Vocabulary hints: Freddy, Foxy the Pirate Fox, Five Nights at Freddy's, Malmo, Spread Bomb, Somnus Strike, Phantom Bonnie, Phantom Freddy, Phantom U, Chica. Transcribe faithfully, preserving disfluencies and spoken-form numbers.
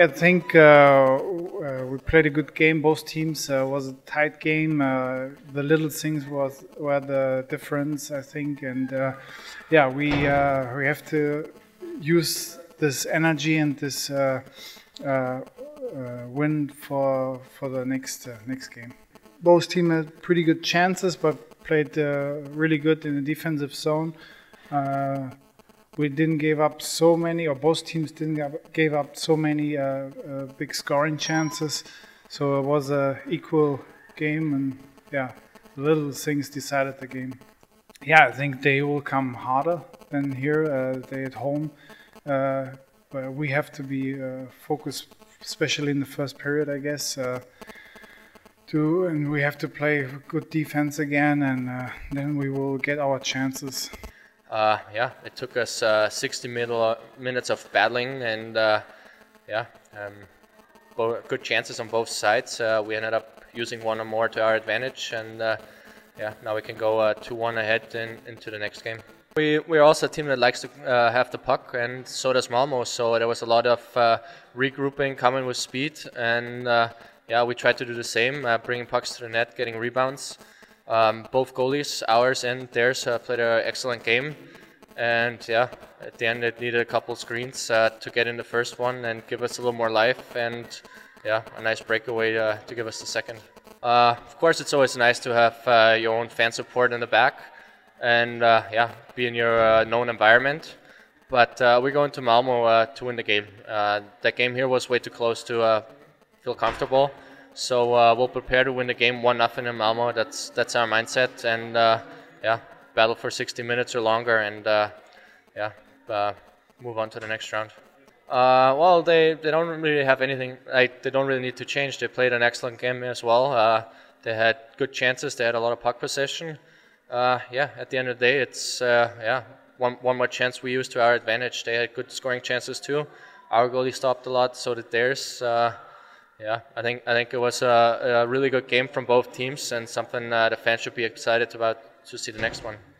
I think uh, uh, we played a good game. Both teams uh, was a tight game. Uh, the little things was were the difference, I think. And uh, yeah, we uh, we have to use this energy and this uh, uh, uh, win for for the next uh, next game. Both teams had pretty good chances, but played uh, really good in the defensive zone. Uh, We didn't give up so many, or both teams didn't give up so many uh, uh, big scoring chances. So it was an equal game, and yeah, little things decided the game. Yeah, I think they will come harder than here. Uh, they at home, uh, but we have to be uh, focused, especially in the first period, I guess. Uh, to and we have to play good defense again, and uh, then we will get our chances. Uh, yeah, it took us uh, sixty middle, uh, minutes of battling, and uh, yeah, um, good chances on both sides. Uh, we ended up using one or more to our advantage, and uh, yeah, now we can go uh, two one ahead in, into the next game. We, we're also a team that likes to uh, have the puck, and so does Malmo, so there was a lot of uh, regrouping coming with speed, and uh, yeah, we tried to do the same, uh, bringing pucks to the net, getting rebounds. Um, both goalies, ours and theirs, uh, played an excellent game, and yeah, at the end it needed a couple screens uh, to get in the first one and give us a little more life, and yeah, a nice breakaway uh, to give us the second. Uh, of course, it's always nice to have uh, your own fan support in the back, and uh, yeah, be in your uh, known environment. But uh, we're going to Malmo uh, to win the game. Uh, that game here was way too close to uh, feel comfortable. So uh, we'll prepare to win the game one nothing in Malmo. That's that's our mindset, and uh, yeah, battle for sixty minutes or longer, and uh, yeah, uh, move on to the next round. Uh, well, they they don't really have anything. Like, they don't really need to change. They played an excellent game as well. Uh, they had good chances. They had a lot of puck possession. Uh, yeah, at the end of the day, it's uh, yeah, one one more chance we used to our advantage. They had good scoring chances too. Our goalie stopped a lot, so did theirs. Uh, Yeah, I think I think it was a, a really good game from both teams, and something uh, the fans should be excited about to see the next one.